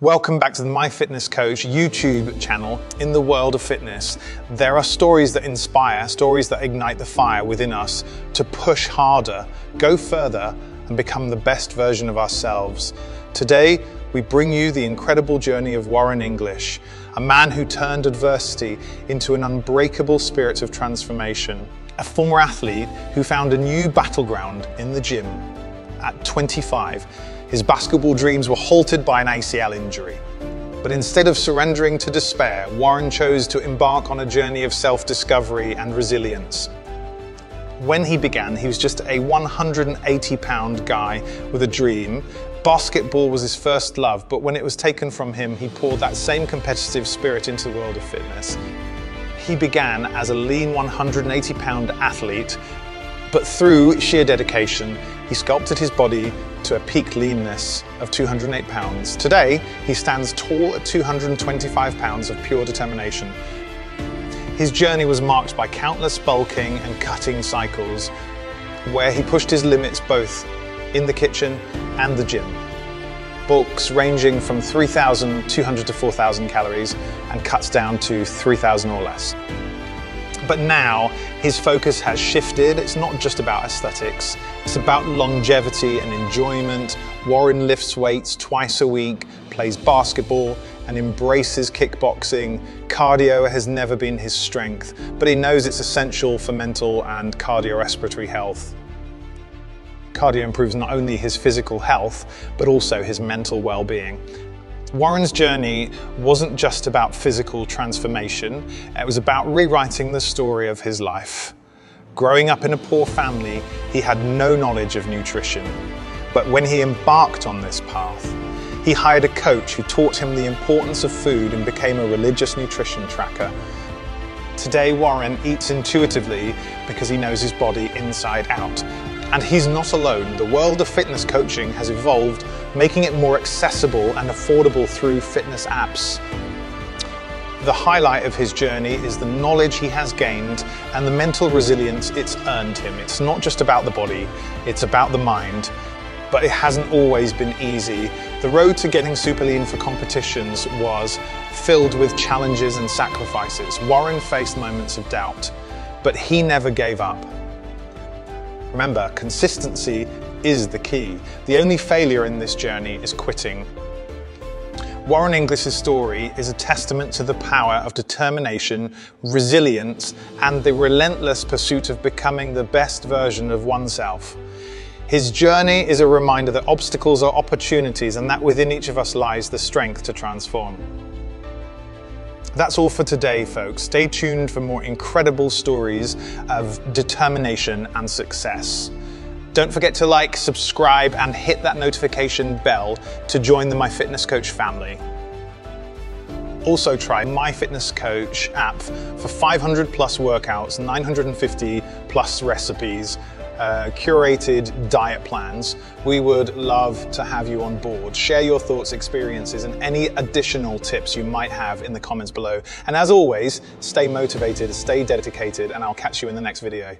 Welcome back to the MyFitnessCoach YouTube channel. In the world of fitness, there are stories that inspire, stories that ignite the fire within us to push harder, go further, and become the best version of ourselves. Today, we bring you the incredible journey of Warren English, a man who turned adversity into an unbreakable spirit of transformation, a former athlete who found a new battleground in the gym. At 25, his basketball dreams were halted by an ACL injury. But instead of surrendering to despair, Warren chose to embark on a journey of self-discovery and resilience. When he began, he was just a 180-pound guy with a dream. Basketball was his first love, but when it was taken from him, he poured that same competitive spirit into the world of fitness. He began as a lean 180-pound athlete, but through sheer dedication, he sculpted his body to a peak leanness of 208 pounds. Today, he stands tall at 225 pounds of pure determination. His journey was marked by countless bulking and cutting cycles, where he pushed his limits both in the kitchen and the gym. Bulks ranging from 3,200 to 4,000 calories and cuts down to 3,000 or less. But now, his focus has shifted. It's not just about aesthetics. It's about longevity and enjoyment. Warren lifts weights twice a week, plays basketball, and embraces kickboxing. Cardio has never been his strength, but he knows it's essential for mental and cardiorespiratory health. Cardio improves not only his physical health, but also his mental well-being. Warren's journey wasn't just about physical transformation, it was about rewriting the story of his life. Growing up in a poor family, he had no knowledge of nutrition. But when he embarked on this path, he hired a coach who taught him the importance of food and became a religious nutrition tracker. Today, Warren eats intuitively because he knows his body inside out. And he's not alone. The world of fitness coaching has evolved, making it more accessible and affordable through fitness apps. The highlight of his journey is the knowledge he has gained and the mental resilience it's earned him. It's not just about the body, it's about the mind, but it hasn't always been easy. The road to getting super lean for competitions was filled with challenges and sacrifices. Warren faced moments of doubt, but he never gave up. Remember, consistency is the key. The only failure in this journey is quitting. Warren English's story is a testament to the power of determination, resilience, and the relentless pursuit of becoming the best version of oneself. His journey is a reminder that obstacles are opportunities and that within each of us lies the strength to transform. That's all for today, folks. Stay tuned for more incredible stories of determination and success. Don't forget to like, subscribe, and hit that notification bell to join the MyFitnessCoach family. Also try MyFitnessCoach app for 500 plus workouts, 950 plus recipes, curated diet plans. We would love to have you on board. Share your thoughts, experiences, and any additional tips you might have in the comments below. And as always, stay motivated, stay dedicated, and I'll catch you in the next video.